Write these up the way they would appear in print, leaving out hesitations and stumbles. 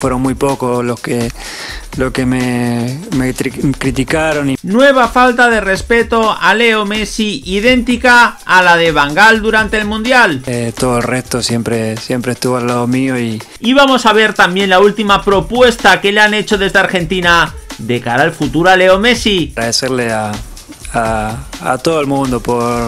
Fueron muy pocos los que me criticaron. Nueva falta de respeto a Leo Messi, idéntica a la de Van Gaal durante el Mundial. Todo el resto siempre estuvo al lado mío. Y vamos a ver también la última propuesta que le han hecho desde Argentina de cara al futuro a Leo Messi. Agradecerle a todo el mundo por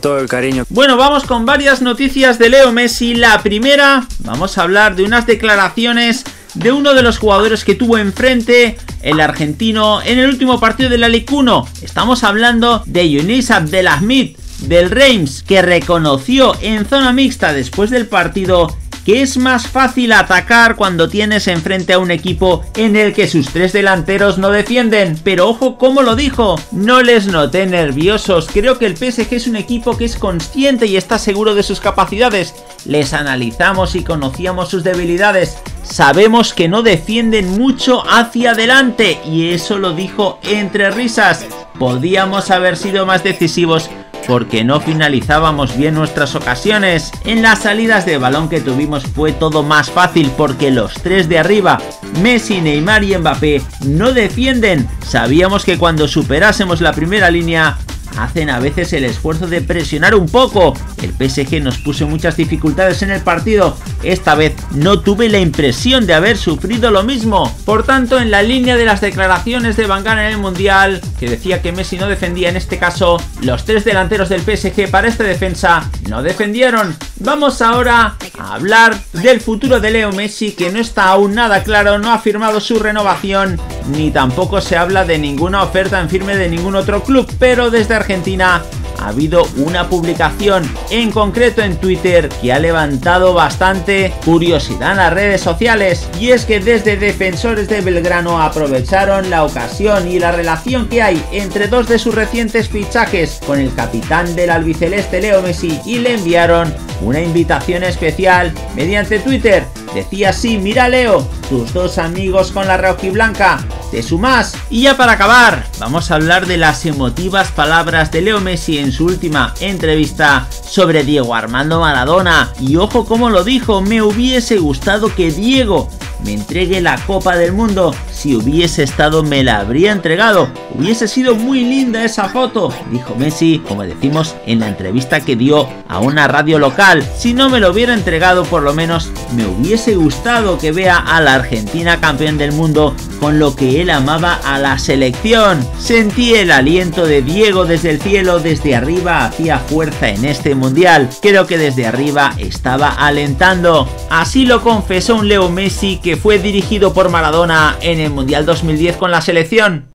todo el cariño. Bueno, vamos con varias noticias de Leo Messi. La primera, vamos a hablar de unas declaraciones de uno de los jugadores que tuvo enfrente el argentino en el último partido de la Ligue 1. Estamos hablando de Yunis Abdelhamid del Reims, que reconoció en zona mixta después del partido que es más fácil atacar cuando tienes enfrente a un equipo en el que sus tres delanteros no defienden. Pero ojo cómo lo dijo: no les noté nerviosos, creo que el PSG es un equipo que es consciente y está seguro de sus capacidades. Les analizamos y conocíamos sus debilidades, sabemos que no defienden mucho hacia adelante. Y eso lo dijo entre risas. Podíamos haber sido más decisivos porque no finalizábamos bien nuestras ocasiones. En las salidas de balón que tuvimos fue todo más fácil porque los tres de arriba, Messi, Neymar y Mbappé, no defienden. Sabíamos que cuando superásemos la primera línea, hacen a veces el esfuerzo de presionar un poco. El PSG nos puso muchas dificultades en el partido. Esta vez no tuve la impresión de haber sufrido lo mismo. Por tanto, en la línea de las declaraciones de Van Gaal en el Mundial, que decía que Messi no defendía, en este caso, los tres delanteros del PSG para esta defensa no defendieron. Vamos ahora a hablar del futuro de Leo Messi, que no está aún nada claro, no ha firmado su renovación, ni tampoco se habla de ninguna oferta en firme de ningún otro club. Pero desde Argentina ha habido una publicación en concreto en Twitter que ha levantado bastante curiosidad en las redes sociales, y es que desde Defensores de Belgrano aprovecharon la ocasión y la relación que hay entre dos de sus recientes fichajes con el capitán del albiceleste Leo Messi, y le enviaron una invitación especial mediante Twitter. Decía así: mira Leo, tus dos amigos con la rojiblanca, te sumás. Y ya para acabar, vamos a hablar de las emotivas palabras de Leo Messi en su última entrevista sobre Diego Armando Maradona. Y ojo cómo lo dijo: me hubiese gustado que Diego me entregue la Copa del Mundo. Si hubiese estado, me la habría entregado. Hubiese sido muy linda esa foto, dijo Messi, como decimos en la entrevista que dio a una radio local. Si no me lo hubiera entregado, por lo menos me hubiese gustado que vea a la Argentina campeón del mundo, con lo que él amaba a la selección. Sentí el aliento de Diego desde el cielo, desde arriba hacía fuerza en este mundial. Creo que desde arriba estaba alentando. Así lo confesó un Leo Messi que fue dirigido por Maradona en el Mundial 2010 con la selección.